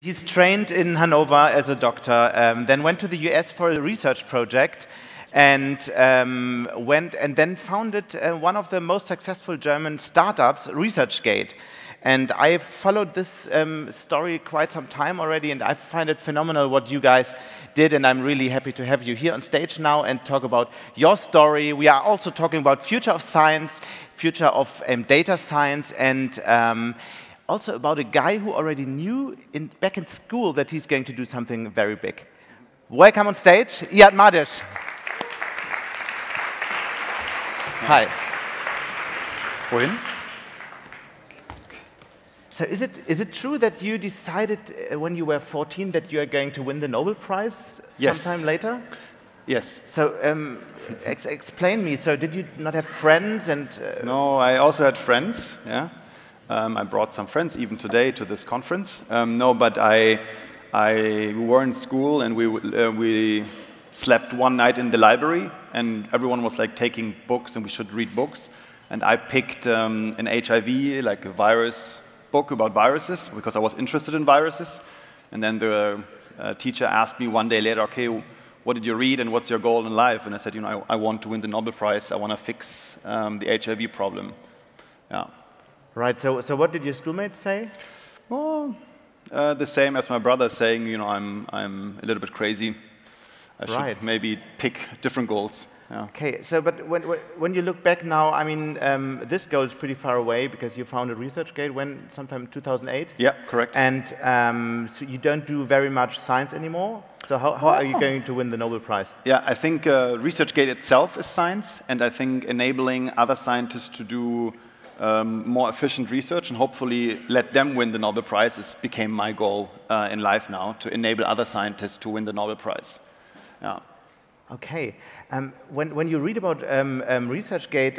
He's trained in Hanover as a doctor, then went to the US for a research project, and then founded one of the most successful German startups, ResearchGate. And I've followed this story quite some time already, and I find it phenomenal what you guys did, and I'm really happy to have you here on stage now and talk about your story. We are also talking about future of science, future of data science, and also about a guy who already knew back in school that he's going to do something very big. Welcome on stage, Ijad Madisch. Hi. Wohin? So is it true that you decided when you were 14 that you are going to win the Nobel Prize sometime later? Yes. So explain me. So did you not have friends? And no, I also had friends. Yeah, I brought some friends even today to this conference. No, but I were in school and we slept one night in the library and everyone was like taking books and we should read books, and I picked an HIV, like a virus book about viruses, because I was interested in viruses. And then the teacher asked me one day later, okay, what did you read and what's your goal in life? And I said, you know, I want to win the Nobel Prize. I want to fix the HIV problem. Yeah. Right, so what did your schoolmates say? Well, the same as my brother saying, you know, I'm a little bit crazy. I should maybe pick different goals. Yeah. Okay, so but when you look back now, I mean, this goal is pretty far away because you founded ResearchGate sometime 2008. Yeah, correct. And so you don't do very much science anymore. So how are you going to win the Nobel Prize? Yeah, I think ResearchGate itself is science, and I think enabling other scientists to do more efficient research and hopefully let them win the Nobel Prize became my goal in life now, to enable other scientists to win the Nobel Prize. Yeah. Okay. When you read about ResearchGate,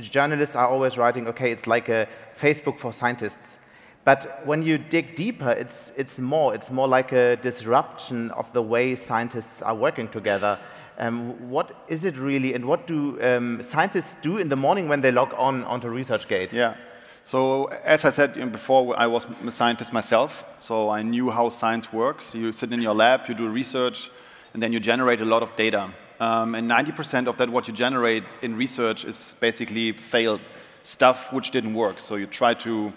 journalists are always writing, okay, it's like a Facebook for scientists. But when you dig deeper, it's more like a disruption of the way scientists are working together. What is it really, and what do scientists do in the morning when they log on onto ResearchGate? Yeah. So as I said before, I was a scientist myself, so I knew how science works. You sit in your lab, you do research, and then you generate a lot of data. And 90% of that what you generate in research is basically failed stuff which didn't work. So you try to,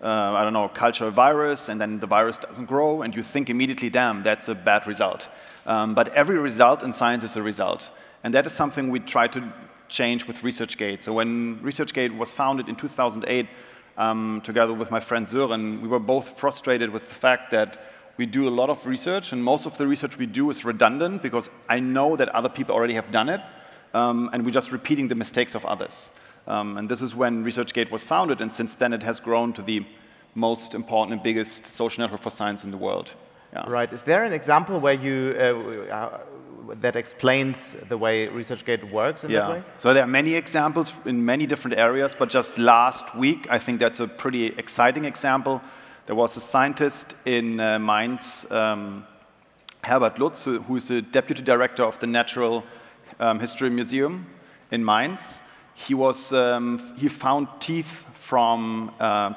I don't know, culture a virus, and then the virus doesn't grow, and you think immediately, damn, that's a bad result. But every result in science is a result. And that is something we try to change with ResearchGate. So when ResearchGate was founded in 2008, together with my friend Søren, we were both frustrated with the fact that we do a lot of research, and most of the research we do is redundant because I know that other people already have done it, and we're just repeating the mistakes of others. And this is when ResearchGate was founded, and since then it has grown to the most important and biggest social network for science in the world. Yeah. Right. Is there an example where you that explains the way ResearchGate works in that way? So there are many examples in many different areas, but just last week, I think that's a pretty exciting example. There was a scientist in Mainz, Herbert Lutz, who is the deputy director of the Natural History Museum in Mainz. He found teeth from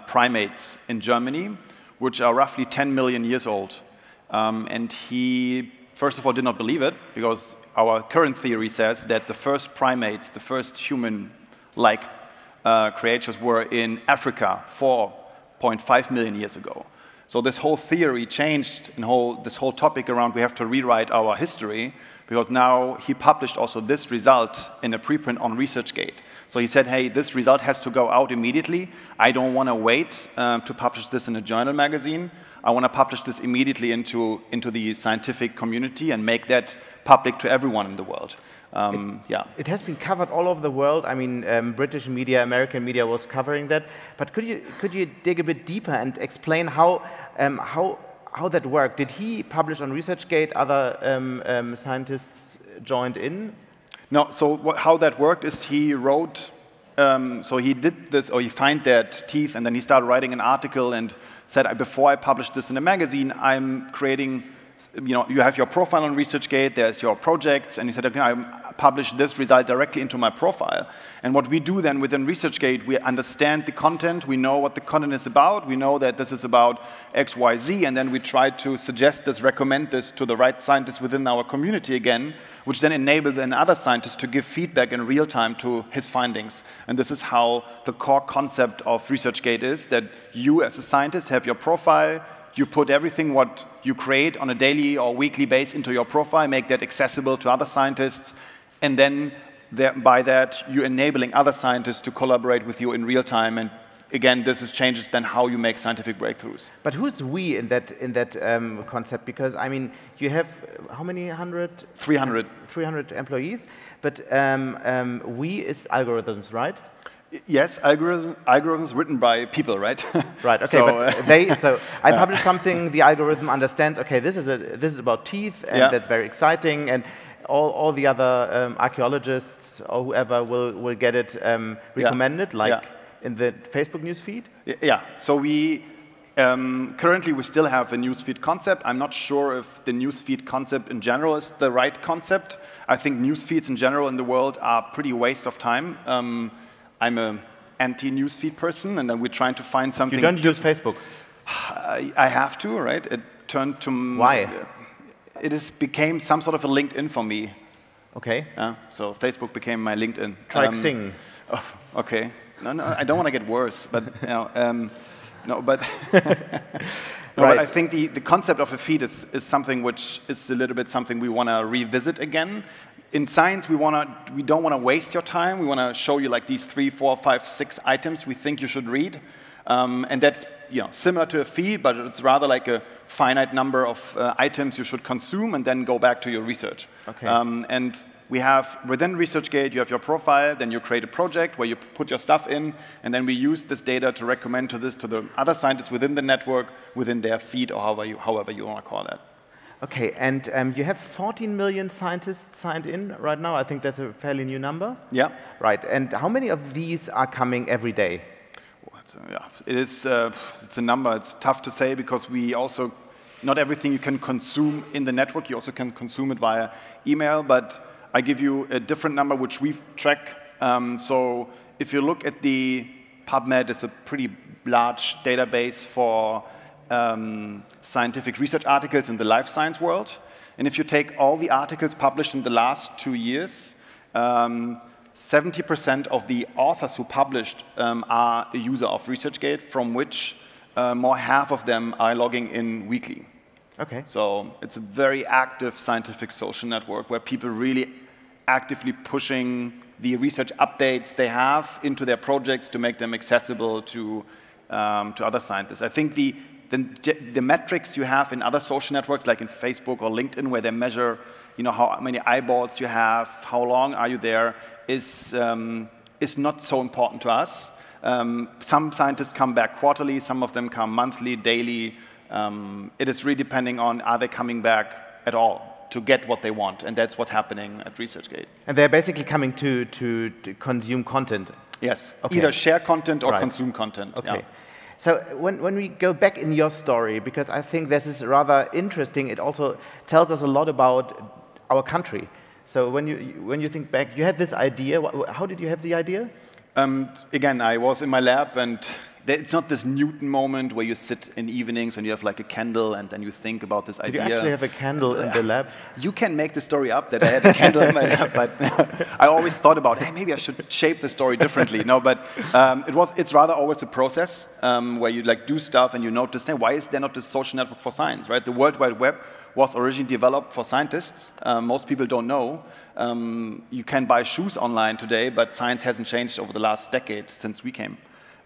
primates in Germany, which are roughly 10 million years old. And he, first of all, did not believe it, because our current theory says that the first primates, the first human-like creatures were in Africa 4.5 million years ago. So this whole theory changed, and this whole topic around we have to rewrite our history, because now he published also this result in a preprint on ResearchGate. So he said, hey, this result has to go out immediately. I don't want to wait to publish this in a journal magazine. I want to publish this immediately into the scientific community and make that public to everyone in the world. It has been covered all over the world. I mean, British media, American media was covering that. But could you dig a bit deeper and explain how that worked? Did he publish on ResearchGate? Other scientists joined in? No. So how that worked is he wrote. So he did this, or he found that teeth, and then he started writing an article and said, before I publish this in a magazine, I'm creating. You know, you have your profile on ResearchGate, there's your projects, and you said, okay, I'm publish this result directly into my profile. And what we do then within ResearchGate, we understand the content, we know what the content is about, we know that this is about X, Y, Z, and then we try to suggest this, recommend this to the right scientists within our community again, which then enables then other scientists to give feedback in real time to his findings. And this is how the core concept of ResearchGate is, that you as a scientist have your profile, you put everything what you create on a daily or weekly basis into your profile, make that accessible to other scientists, and then by that you're enabling other scientists to collaborate with you in real time. And again, this is changes then how you make scientific breakthroughs. But who's we in that concept? Because I mean, you have how many hundred? 300. 300 employees. But we is algorithms, right? Yes, algorithms written by people, right? Right. Okay. So, but so I publish something. The algorithm understands. Okay, this is about teeth, and yeah, that's very exciting. And all the other archaeologists or whoever will get it recommended, yeah, like. Yeah. In the Facebook newsfeed? Yeah, so we currently we still have a newsfeed concept. I'm not sure if the newsfeed concept in general is the right concept. I think newsfeeds in general in the world are pretty waste of time. I'm an anti-newsfeed person, and then we're trying to find something. You don't use Facebook? I have to, right? It turned to... Why? It became some sort of a LinkedIn for me. Okay. So Facebook became my LinkedIn. Try Xing. Oh, okay. No, I don't want to get worse, but you know, but I think the concept of a feed is something which is a little bit something we want to revisit again. In science, we don't want to waste your time. We want to show you like these 3, 4, 5, 6 items we think you should read, and that's, you know, similar to a feed, but it's rather like a finite number of items you should consume and then go back to your research. Okay. And we have, within ResearchGate, you have your profile, then you create a project where you put your stuff in, and then we use this data to recommend to the other scientists within the network, within their feed, or however you want to call that. Okay, and you have 14 million scientists signed in right now. I think that's a fairly new number. Yeah. Right, and how many of these are coming every day? Well, it's a number. It's tough to say because we also, not everything you can consume in the network. You also can consume it via email, but I give you a different number which we track. So if you look at the PubMed, it's a pretty large database for scientific research articles in the life science world. And if you take all the articles published in the last 2 years, 70% of the authors who published are a user of ResearchGate, from which more half of them are logging in weekly. Okay. So it's a very active scientific social network where people really actively pushing the research updates they have into their projects to make them accessible to other scientists. I think the metrics you have in other social networks, like in Facebook or LinkedIn, where they measure, you know, how many eyeballs you have, how long are you there, is not so important to us. Some scientists come back quarterly, some of them come monthly, daily. It is really depending on, are they coming back at all to get what they want? And that's what's happening at ResearchGate. And they're basically coming to consume content? Yes. Okay. Either share content or consume content. Okay. Yeah. So when we go back in your story, because I think this is rather interesting, it also tells us a lot about our country. So when you think back, you had this idea. How did you have the idea? Again, I was in my lab and... It's not this Newton moment where you sit in evenings and you have like a candle and then you think about this idea. Did you actually have a candle in the lab? You can make the story up that I had a candle in my lab, but I always thought about, hey, maybe I should shape the story differently. No, but it's rather always a process where you like do stuff and you notice, hey, why is there not this social network for science, right? The World Wide Web was originally developed for scientists. Most people don't know. You can buy shoes online today, but science hasn't changed over the last decade since we came.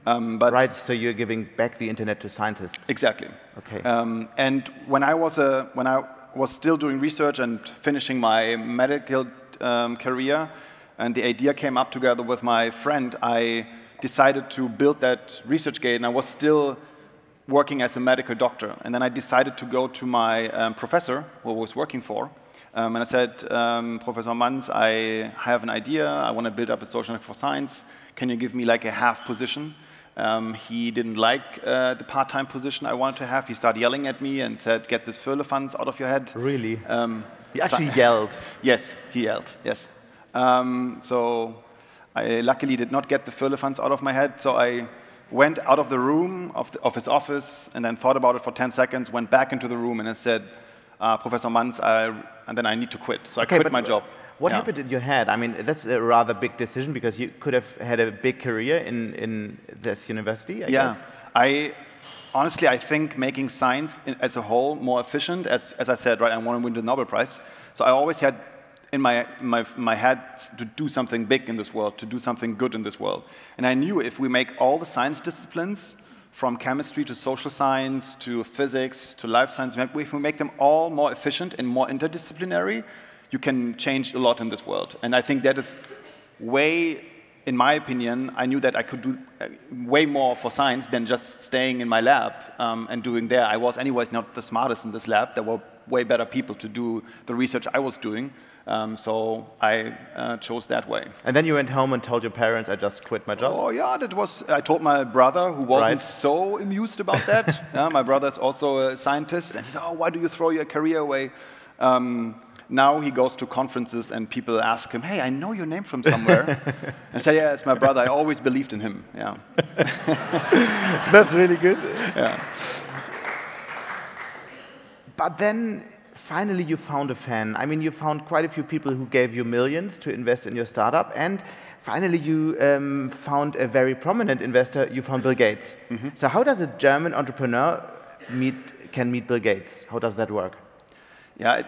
Right, so you're giving back the internet to scientists. Exactly. Okay. And when I was still doing research and finishing my medical career, and the idea came up together with my friend, I decided to build that ResearchGate, and I was still working as a medical doctor. And then I decided to go to my professor, who I was working for, and I said, Professor Manz, I have an idea. I want to build up a social network for science. Can you give me like a half position? He didn't like the part-time position I wanted to have. He started yelling at me and said, get this Föllefans out of your head. Really? He actually yelled. Yes, he yelled, yes. So I luckily did not get the Föllefans out of my head, so I went out of the room of his office and then thought about it for 10 seconds, went back into the room, and I said, Professor Manz, I need to quit. So I quit my job. What happened in your head? I mean, that's a rather big decision because you could have had a big career in this university, I guess. Honestly, I think making science as a whole more efficient, as I said, right, I want to win the Nobel Prize. So I always had in my head to do something big in this world, to do something good in this world. And I knew if we make all the science disciplines, from chemistry to social science to physics to life science, if we make them all more efficient and more interdisciplinary, you can change a lot in this world. And I think that is way, in my opinion, I knew that I could do way more for science than just staying in my lab and doing there. I was anyways not the smartest in this lab. There were way better people to do the research I was doing. So I chose that way. And then you went home and told your parents, I just quit my job? Oh, yeah, that was, I told my brother, who wasn't so amused about that. My brother is also a scientist, and he said, oh, why do you throw your career away? Now he goes to conferences and people ask him, hey, I know your name from somewhere. And I say, yeah, it's my brother. I always believed in him. Yeah. That's really good. Yeah. But then finally you found a fan. I mean, you found quite a few people who gave you millions to invest in your startup. And finally you found a very prominent investor. You found Bill Gates. Mm-hmm. So how does a German entrepreneur can meet Bill Gates? How does that work? Yeah,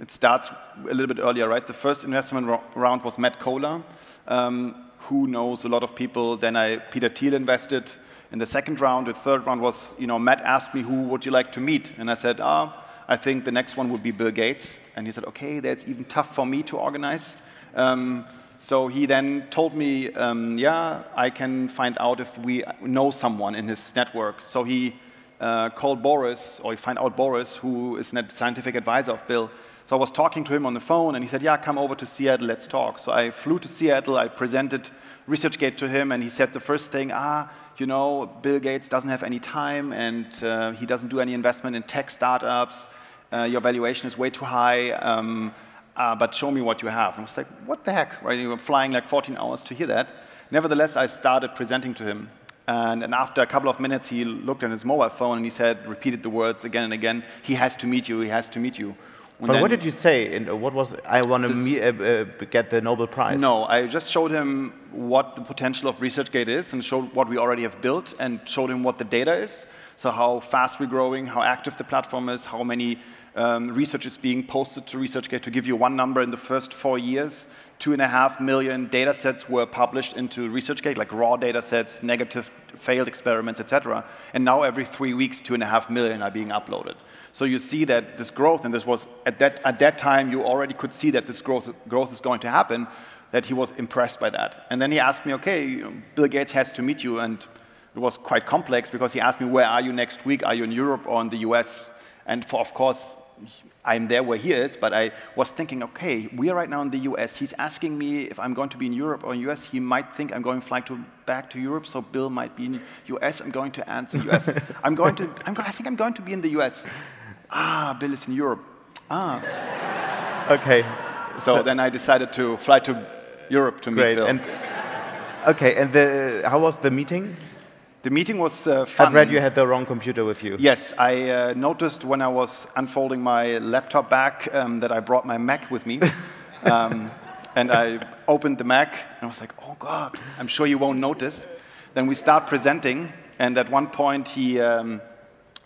it starts a little bit earlier, right? The first investment round was Matt Kohler, who knows a lot of people. Then Peter Thiel invested in the second round. The third round was, you know, Matt asked me, who would you like to meet? And I said, I think the next one would be Bill Gates. And he said, okay, that's even tough for me to organize. So he then told me, yeah, I can find out if we know someone in his network. So he called Boris, or you find out Boris, who is a scientific advisor of Bill. So I was talking to him on the phone, and he said, yeah, come over to Seattle, let's talk. So I flew to Seattle, I presented ResearchGate to him, and he said the first thing, you know, Bill Gates doesn't have any time, and he doesn't do any investment in tech startups, your valuation is way too high, but show me what you have. And I was like, what the heck? Right? You were flying like 14 hours to hear that. Nevertheless, I started presenting to him. And after a couple of minutes, he looked at his mobile phone and he said, repeated the words again and again, he has to meet you, he has to meet you. And but what did you say? And what was, I want to get the Nobel Prize? No, I just showed him what the potential of ResearchGate is and showed what we already have built and showed him what the data is. So how fast we're growing, how active the platform is, how many research is being posted to ResearchGate. To give you one number, in the first 4 years, 2.5 million data sets were published into ResearchGate, like raw data sets, negative failed experiments, etc. And now every 3 weeks, 2.5 million are being uploaded. So you see that this growth, and this was at that time, you already could see that this growth is going to happen, that he was impressed by that. And then he asked me, okay, you know, Bill Gates has to meet you. And it was quite complex because he asked me, where are you next week? Are you in Europe or in the US? And of course, I'm there where he is, but I was thinking, okay, we are right now in the US. He's asking me if I'm going to be in Europe or in the US. He might think I'm going flying back to Europe, so Bill might be in the US. I'm going to answer US. I think I'm going to be in the US. Bill is in Europe. Okay. So then I decided to fly to Europe to meet Bill. And how was the meeting? The meeting was fun. I've read you had the wrong computer with you. Yes, I noticed when I was unfolding my laptop back that I brought my Mac with me. And I opened the Mac, and I was like, oh, God, I'm sure you won't notice. Then we start presenting, and at one point he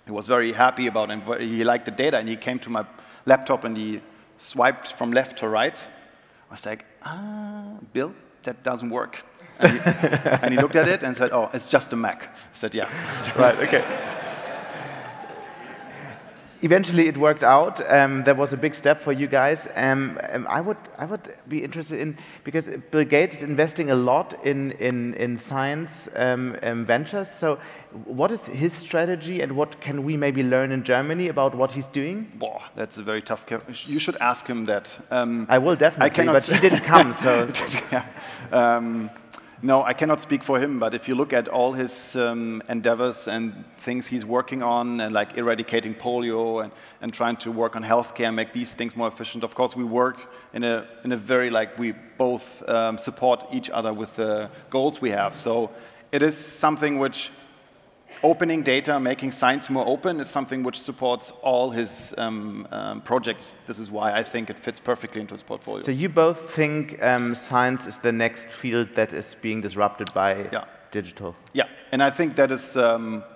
was very happy about it. He liked the data, and he came to my laptop, and he swiped from left to right. I was like, Bill, that doesn't work. And he looked at it and said, oh, it's just a Mac. I said, yeah. Right, okay. Eventually, it worked out. That was a big step for you guys. I would be interested in, because Bill Gates is investing a lot in science ventures. So what is his strategy, and what can we maybe learn in Germany about what he's doing? Wow, that's a very tough question. You should ask him that. I will definitely, but he didn't come, so... yeah. No, I cannot speak for him, but if you look at all his endeavors and things he's working on, and like eradicating polio and trying to work on healthcare and make these things more efficient, of course we work in a very, like, we both support each other with the goals we have. So it is something which, opening data, making science more open, is something which supports all his projects. This is why I think it fits perfectly into his portfolio. So you both think science is the next field that is being disrupted by digital? Yeah, and I think that is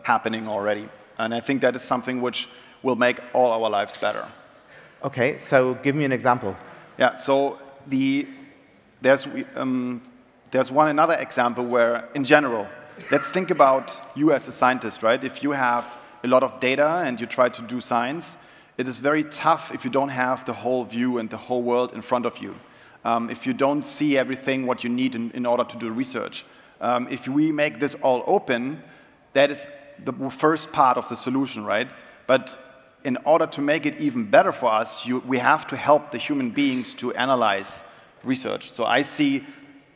happening already. And I think that is something which will make all our lives better. Okay, so give me an example. Yeah, so there's another example where, in general, let's think about you as a scientist, right? If you have a lot of data and you try to do science, it is very tough if you don't have the whole view and the whole world in front of you. If you don't see everything what you need in order to do research. If we make this all open, that is the first part of the solution, right? But in order to make it even better for us, we have to help the human beings to analyze research. So I see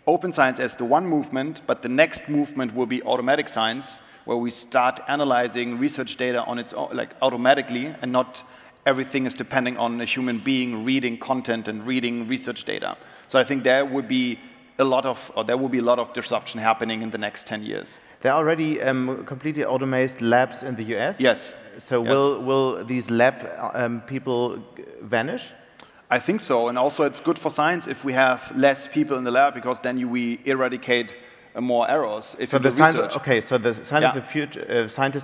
open science as the one movement, but the next movement will be automatic science, where we start analyzing research data on its own, like automatically, and not everything is depending on a human being reading content and reading research data. So I think there will be a lot of disruption happening in the next 10 years. There are already completely automated labs in the US. Yes. So yes. Will these lab people vanish? I think so, and also it's good for science if we have less people in the lab, because then we eradicate more errors. If so, the scientist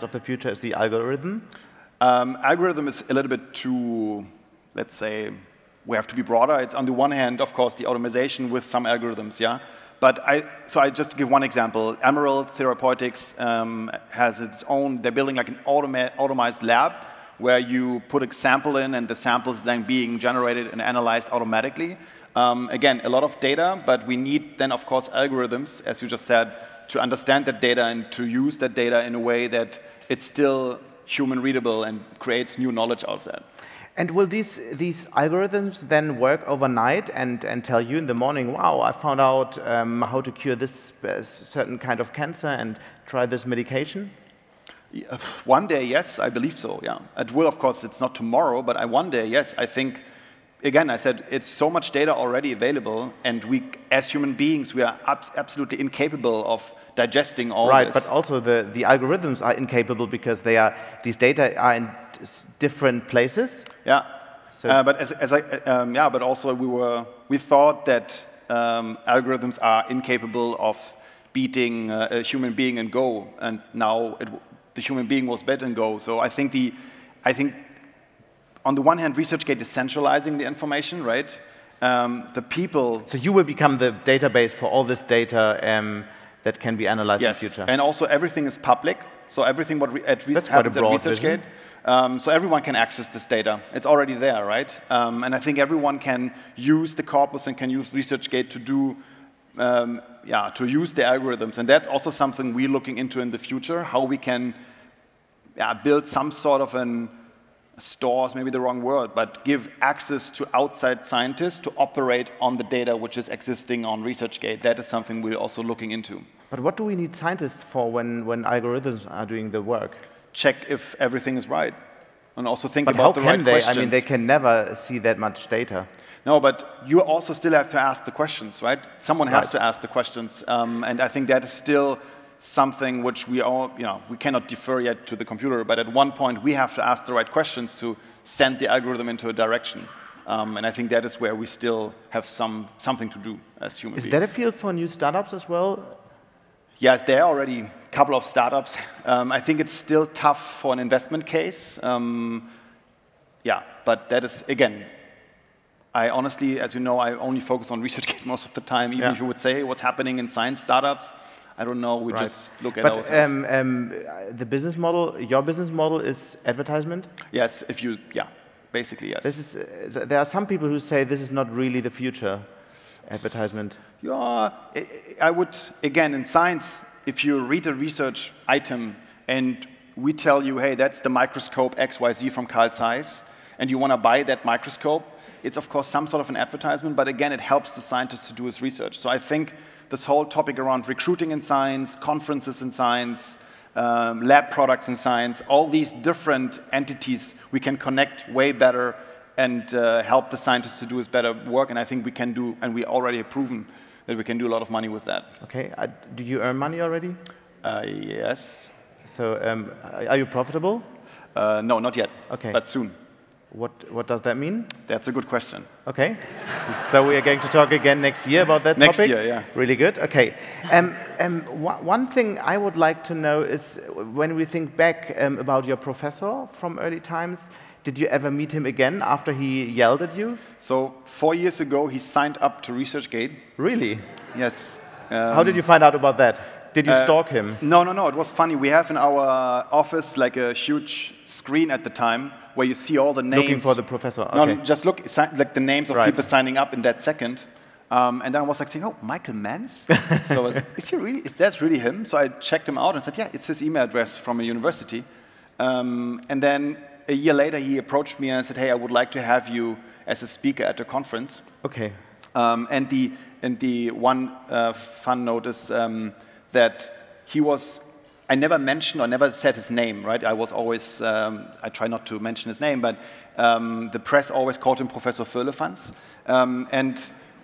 of the future is the algorithm? Algorithm is a little bit too, let's say, we have to be broader. It's on the one hand, of course, the automation with some algorithms, yeah? But I just give one example. Emerald Therapeutics has its own, they're building like an automated lab, where you put a sample in, and the sample is then being generated and analyzed automatically. Again, a lot of data, but we need then, of course, algorithms, as you just said, to understand that data and to use that data in a way that it's still human readable and creates new knowledge out of that. And will these algorithms then work overnight and tell you in the morning, wow, I found out how to cure this certain kind of cancer and try this medication? One day, yes, I believe so, yeah. It will, of course, it's not tomorrow, but one day, yes, I think, again, I said, it's so much data already available, and we, as human beings, we are absolutely incapable of digesting all this. Right, but also the algorithms are incapable because they are, these data are in different places. Yeah, so but as I, yeah, but also we thought that algorithms are incapable of beating a human being in Go, and now the human being was better in Go. So I think on the one hand, ResearchGate is centralizing the information, right? The people. So you will become the database for all this data that can be analyzed in the future. And also everything is public. So everything what happens at ResearchGate, so everyone can access this data. It's already there, right? And I think everyone can use the corpus and can use ResearchGate to do. To use the algorithms, and that's also something we're looking into in the future, how we can build some sort of an store, maybe the wrong word, but give access to outside scientists to operate on the data which is existing on ResearchGate. That is something we're also looking into. But what do we need scientists for when algorithms are doing the work? Check if everything is right. And also think about the right questions. I mean, they can never see that much data. No, but you also still have to ask the questions, right? Someone has to ask the questions, and I think that is still something which we all, we cannot defer yet to the computer. But at one point, we have to ask the right questions to send the algorithm into a direction, and I think that is where we still have something to do as human beings. Is that a field for new startups as well? Yes, there are already a couple of startups. I think it's still tough for an investment case. But that is, again, I honestly, as you know, I only focus on ResearchGate most of the time. Even if you would say what's happening in science startups, I don't know. We just look at ourselves. The business model, your business model is advertisement? Yes, basically yes. There are some people who say this is not really the future. Advertisement? Yeah, I would, again, in science, if you read a research item and we tell you, hey, that's the microscope XYZ from Carl Zeiss, and you want to buy that microscope, It's, of course, some sort of an advertisement, but again, it helps the scientist to do his research. So I think this whole topic around recruiting in science, conferences in science, lab products in science, all these different entities we can connect way better and help the scientists to do his better work. And I think we can do, and we already have proven that we can do a lot of money with that. Okay. Do you earn money already? Yes. So are you profitable? No, not yet. Okay. But soon. What does that mean? That's a good question. Okay. So we are going to talk again next year about that topic? Next year, yeah. Really good. Okay. One thing I would like to know is, when we think back about your professor from early times, did you ever meet him again after he yelled at you? So 4 years ago, he signed up to ResearchGate. Really? Yes. How did you find out about that? Did you stalk him? No, no, no. It was funny. We have in our office like a huge screen at the time where you see all the names. Looking for the professor. Okay. No, no, just look like the names of people signing up in that second. And then I was like saying, oh, Michael Manz? So I was like, is that really him? So I checked him out and said, yeah, it's his email address from a university. And then a year later, he approached me and said, hey, I would like to have you as a speaker at a conference. Okay. And the one fun note is that he was, I never mentioned or never said his name, right? I was always, I try not to mention his name, but the press always called him Professor Föllefans. And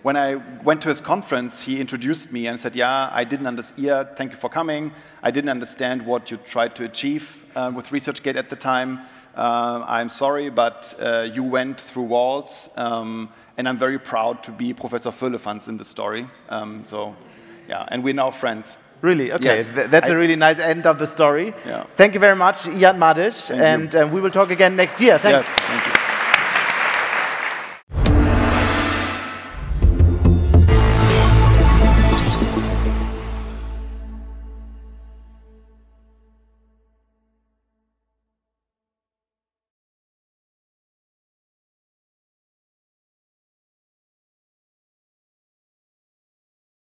when I went to his conference, he introduced me and said, yeah, I didn't understand, yeah, thank you for coming. I didn't understand what you tried to achieve with ResearchGate at the time. I'm sorry, but you went through walls, and I'm very proud to be Professor Föllefans in the story. So, yeah, and we're now friends. Really? Okay. Yes. That's a really nice end of the story. Yeah. Thank you very much, Ijad Madisch, and we will talk again next year. Thanks. Yes, thank you.